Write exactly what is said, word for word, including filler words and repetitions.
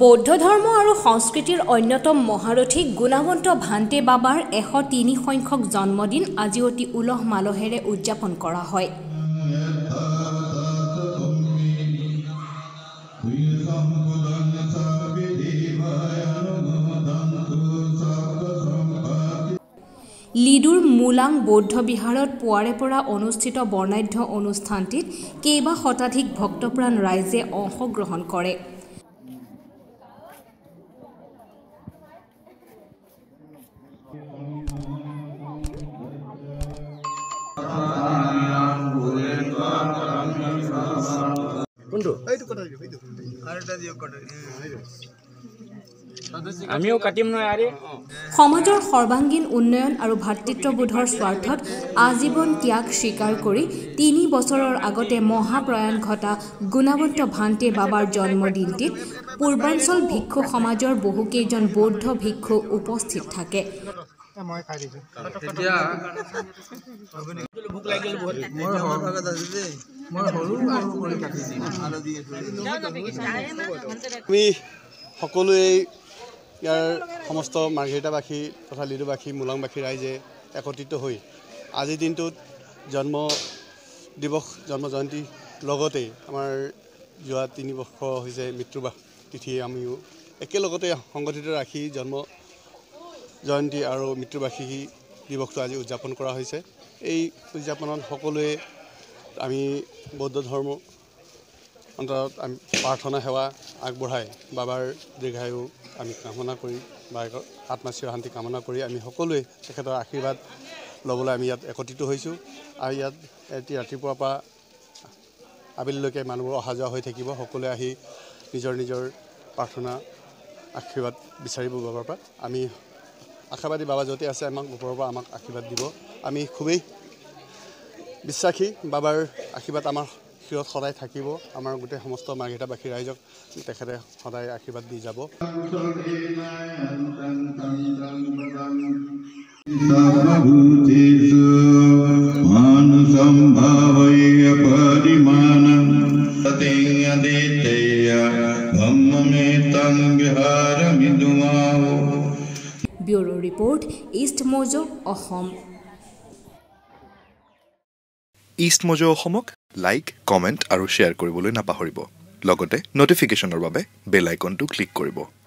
बौद्ध धर्म और संस्कृतिर अन्यतम महारथी गुणावंत भान्ते बाबार एश तीन संख्यक जन्मदिन आज अति उलह मालहेरे उद्यापन करा हय। लिडुर मोलाং बौद्ध विहारत पुवारे परा अनुष्ठित बर्णाढ्य अनुष्ठानटित केइबा शताधिक भक्तप्राण राइजे अंशग्रहण करे। समाजर सर्वांगीण उन्नयन और भातृत्वबोधर स्वार्थत आजीवन त्याग स्वीकार करी तीन बछर आगते महाप्रयाण घटा गुणावंत भान्ते बाबार जन्मदिनटित पूर्वांचल भिक्षु समाजर बहुकेजन बौद्ध भिक्षु उपस्थित थाके। यार समस्त मार्घेटावासी तथा लिडुवासी मोलांगवासी राइजे एकत्रित हो आज दिन जन्म दिवस जन्म जयंती आमार जो तीन बर्ष मृत्युबास तिथि आम एक संगठित राखी जन्म जयंती और मृत्युबार्षिकी दिवस आज उद्यापन करा होइसे। उद्यापन सकोए आम बौद्ध धर्म अंतत आम प्रार्थना सेवा आगबाय बाबार दीर्घायु आम कामना आत्मा शांति कामना सकोए तक आशीर्वाद लबले इतना एकत्रित और इतना रातिपुरा आबिलैके मानव अहा जा सकोए निजर निजर प्रार्थना आशीर्वाद विचार बाबार आम आशावादी बाबा जते आसे आमक ऊपर आमक आशीर्वाद दी आम खूब विश्वासी बाबार आशीर्वाद आम शिरत सदा थी आम गोटे समस्त मार्घेटावासी राइजक तखते सदा आशीर्वाद दी जा। Bureau report East Mojo Ahom. East Mojo अहोमक लाइक कमेन्ट और शेयर কৰিবলৈ নাপাহৰিব। লগতে नोटिफिकेशনৰ বাবে বেল আইকনটো ক্লিক কৰিব।